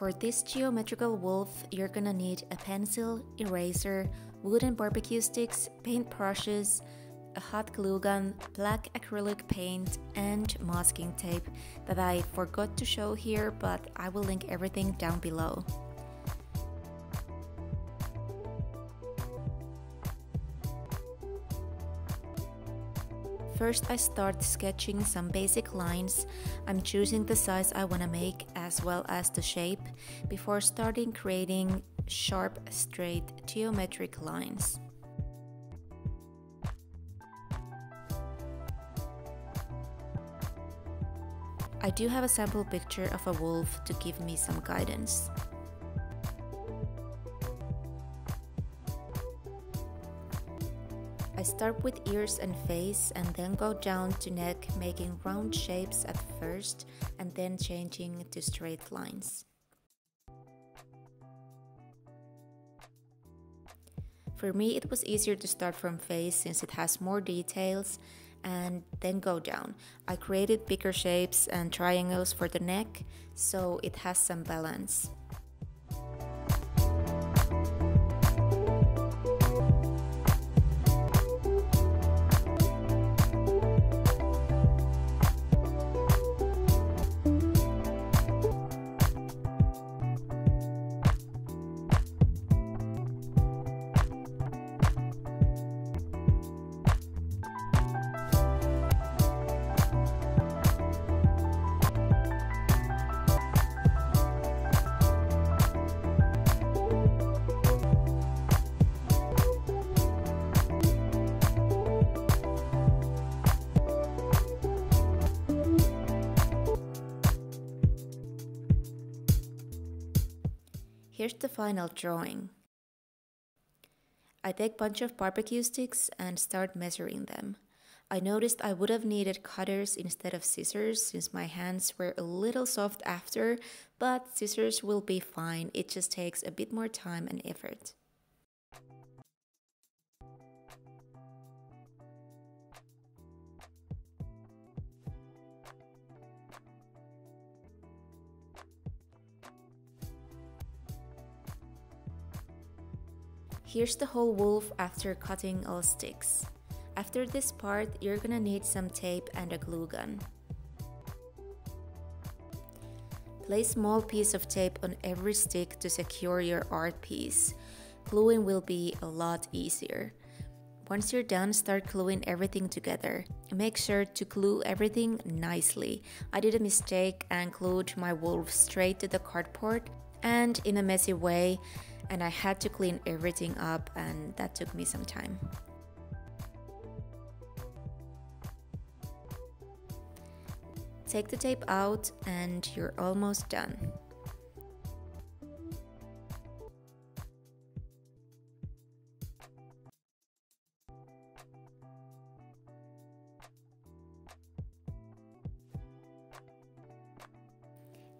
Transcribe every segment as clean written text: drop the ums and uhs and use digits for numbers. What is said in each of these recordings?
For this geometrical wolf, you're gonna need a pencil, eraser, wooden barbecue sticks, paint brushes, a hot glue gun, black acrylic paint, and masking tape that I forgot to show here, but I will link everything down below. First, I start sketching some basic lines. I'm choosing the size I want to make as well as the shape before starting creating sharp, straight, geometric lines. I do have a sample picture of a wolf to give me some guidance. I start with ears and face and then go down to neck, making round shapes at first and then changing to straight lines. For me, it was easier to start from face since it has more details and then go down. I created bigger shapes and triangles for the neck, so it has some balance. Here's the final drawing. I take a bunch of barbecue sticks and start measuring them. I noticed I would have needed cutters instead of scissors since my hands were a little soft after, but scissors will be fine, it just takes a bit more time and effort. Here's the whole wolf after cutting all sticks. After this part, you're gonna need some tape and a glue gun. Place a small piece of tape on every stick to secure your art piece. Gluing will be a lot easier. Once you're done, start gluing everything together. Make sure to glue everything nicely. I did a mistake and glued my wolf straight to the cardboard and in a messy way, and I had to clean everything up, and that took me some time. Take the tape out and you're almost done.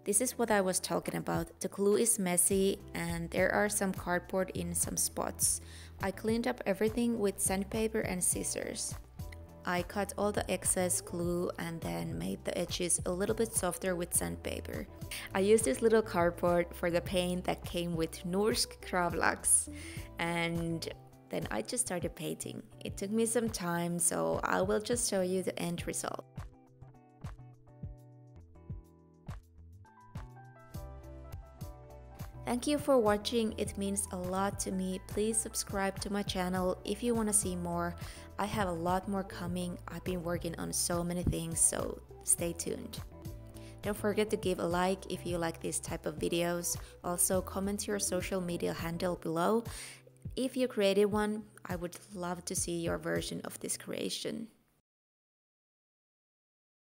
This is what I was talking about. The glue is messy and there are some cardboard in some spots. I cleaned up everything with sandpaper and scissors. I cut all the excess glue and then made the edges a little bit softer with sandpaper. I used this little cardboard for the paint that came with Norsk Kravlaks, and then I just started painting. It took me some time, so I will just show you the end result. Thank you for watching, it means a lot to me. Please subscribe to my channel if you want to see more. I have a lot more coming. I've been working on so many things, so stay tuned. Don't forget to give a like if you like this type of videos. Also, comment your social media handle below. If you created one, I would love to see your version of this creation.